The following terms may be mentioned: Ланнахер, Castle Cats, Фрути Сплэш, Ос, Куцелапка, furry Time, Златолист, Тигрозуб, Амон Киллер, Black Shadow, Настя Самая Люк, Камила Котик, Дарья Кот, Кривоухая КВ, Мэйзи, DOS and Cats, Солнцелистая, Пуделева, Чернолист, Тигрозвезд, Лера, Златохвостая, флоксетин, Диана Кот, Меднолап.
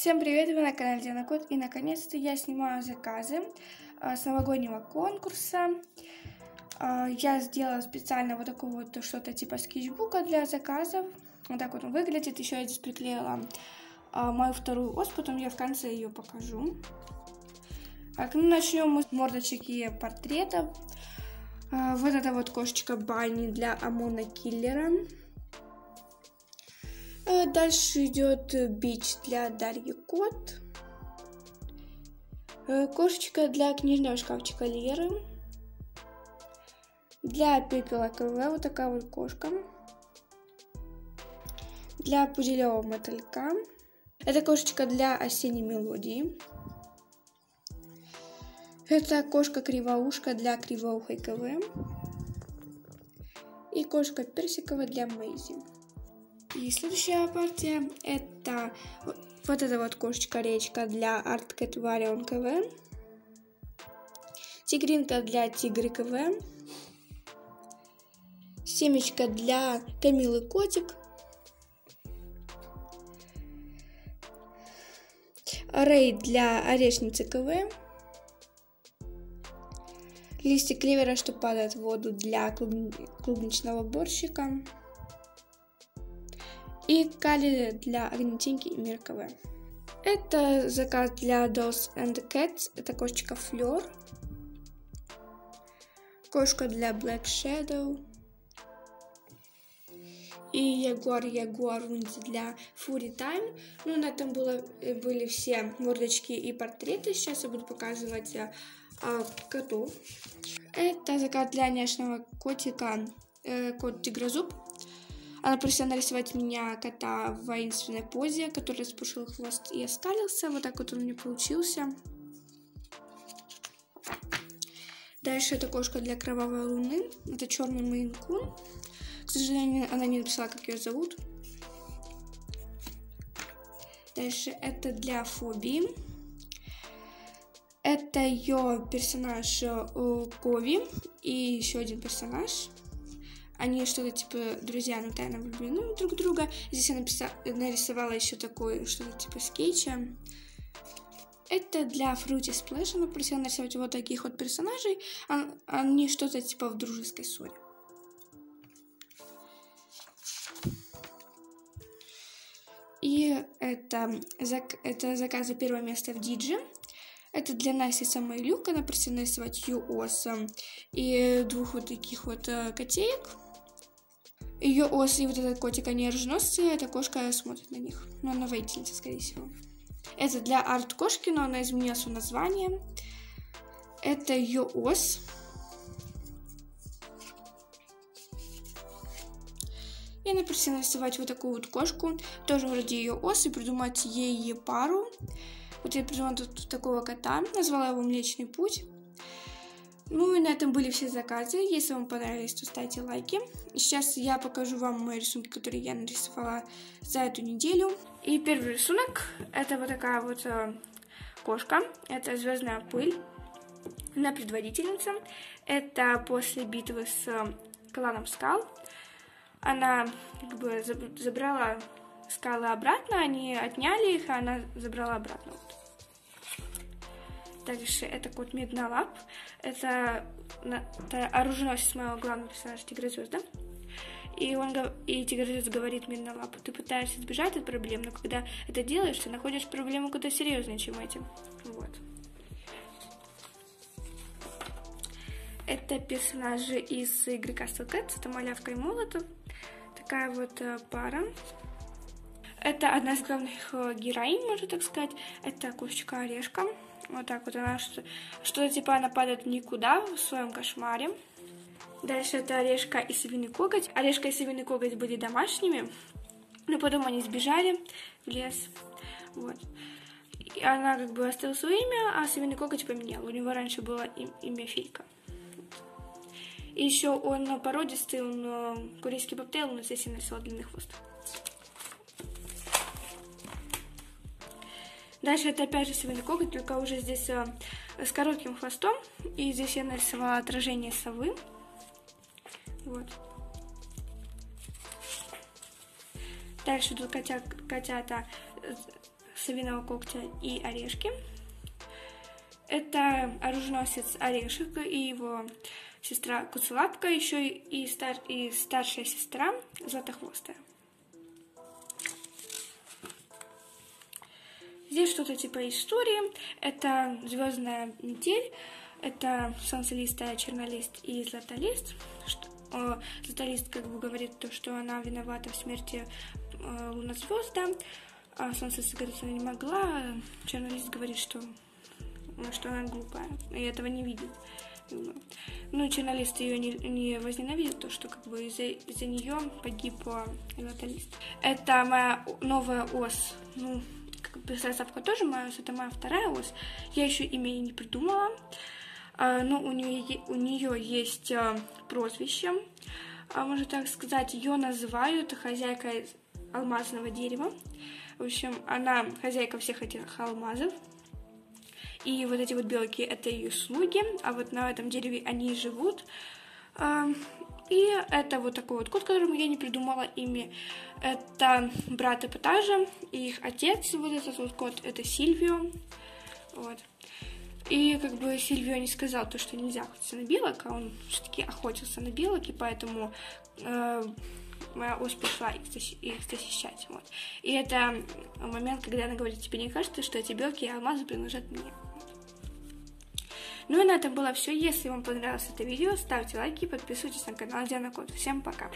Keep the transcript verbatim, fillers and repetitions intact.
Всем привет, вы на канале Диана Кот, и наконец-то я снимаю заказы с новогоднего конкурса. Я сделала специально вот такое вот что-то типа скетчбука для заказов. Вот так вот он выглядит. Еще я здесь приклеила мою вторую ось, потом я в конце ее покажу. Так, ну начнем мы с мордочек и портретов. Вот эта вот кошечка Банни для Амона Киллера. Дальше идет бич для Дарьи Кот. Кошечка для книжного шкафчика Леры. Для Пепела КВ вот такая вот кошка. Для Пуделева мотылька. Это кошечка для осенней мелодии. Это кошка-кривоушка для Кривоухой КВ. И кошка персиковая для Мэйзи. И следующая партия — это вот эта вот кошечка-речка для Art Cat Warrior КВ. Тигринка для Тигры КВ. Семечка для Камилы Котик. Рейд для Орешницы КВ. Листик клевера, что падает в воду, для клубни... клубничного борщика. И Кали для Огнетеньки и Мир КВ. Это заказ для DOS and Cats. Это кошечка Флёр. Кошка для Black Shadow. И Ягуар Ягуар для Furry Time. Ну, на этом было, были все мордочки и портреты. Сейчас я буду показывать а, котов. Это заказ для няшного котика э, кот Тигрозуб. Она просила нарисовать меня кота в воинственной позе, который распушил хвост и оскалился. Вот так вот он у меня получился. Дальше это кошка для Кровавой Луны. Это черный мейн-кун. К сожалению, она не написала, как ее зовут. Дальше это для Фобии. Это ее персонаж Кови и еще один персонаж. Они что-то типа друзья, но тайно влюблены друг в друга. Здесь я написала, нарисовала еще такое, что-то типа скетча. Это для Фрути Сплэш. Она просила нарисовать вот таких вот персонажей. Они что-то типа в дружеской ссоре. И это, это заказ за первое место в Диджи. Это для Насти Самой Люк. Она просила нарисовать Юоса и двух вот таких вот котеек. Ее ос и вот этот котик, они оруженосцы, эта кошка смотрит на них. Но она воительница, скорее всего. Это для арт-кошки, но она изменила свое название. Это ее ос. И она просила нарисовать вот такую вот кошку. Тоже вроде ее ос, и придумать ей пару. Вот я придумала тут такого кота. Назвала его Млечный Путь. Ну и на этом были все заказы. Если вам понравились, то ставьте лайки. Сейчас я покажу вам мои рисунки, которые я нарисовала за эту неделю. И первый рисунок — это вот такая вот кошка. Это звездная пыль. Она предводительница. Это после битвы с кланом Скал. Она как бы забрала скалы обратно, они отняли их, а она забрала обратно. Дальше это кот Меднолап. Это, это оруженосец моего главного персонажа Тигрозвезда. И, он, и Тигрозвезд говорит Меднолапу: ты пытаешься избежать от проблем, но когда это делаешь, ты находишь проблему куда серьезнее, чем эти. Вот. Это персонажи из игры Castle Cats. Это Малявка и Молотов. Такая вот пара. Это одна из главных героинь, можно так сказать. Это кошечка Орешка. Вот так вот она, что-то типа она падает в никуда в своем кошмаре. Дальше это Орешка и Совиный Коготь. Орешка и Совиный Коготь были домашними, но потом они сбежали в лес. Вот. И она как бы оставила свое имя, а Совиный Коготь поменял. У него раньше было имя Филька. Вот. И еще он породистый, он курильский бобтейл, но здесь я нарисовала длинный хвост. Дальше это опять же Совиный Коготь, только уже здесь а, с коротким хвостом. И здесь я нарисовала отражение совы. Вот. Дальше идут котя, котята совиного когтя и орешки. Это оруженосец Орешек и его сестра Куцелапка, еще и, стар, и старшая сестра Златохвостая. Здесь что-то типа истории. Это звездная метель, это солнцелистая, чернолист и златолист. Златолист как бы говорит то, что она виновата в смерти лунозвезда, а солнцелист говорит, что она не могла, чернолист говорит, что... что она глупая, и этого не видит. Ну, чернолист ее не, не возненавидит, то, что как бы из-за из нее погиб златолист. Это моя новая ос. Ну, как бы сразавка тоже моя ос, это моя вторая ос. Я еще имя не придумала, но у нее, у нее есть прозвище, можно так сказать. Ее называют хозяйкой алмазного дерева. В общем, она хозяйка всех этих алмазов. И вот эти вот белки — это ее слуги, а вот на этом дереве они живут. И это вот такой вот кот, которому я не придумала имя. Это брат эпатажа, и их отец, вот этот вот кот, это Сильвио. Вот. И как бы Сильвио не сказал то, что нельзя охотиться на белок, а он все-таки охотился на белок, и поэтому... моя ось пришла их защищать. Вот. И это момент, когда она говорит: тебе не кажется, что эти белки и алмазы принадлежат мне? Ну и на этом было все. Если вам понравилось это видео, ставьте лайки, подписывайтесь на канал Диана Кот. Всем пока!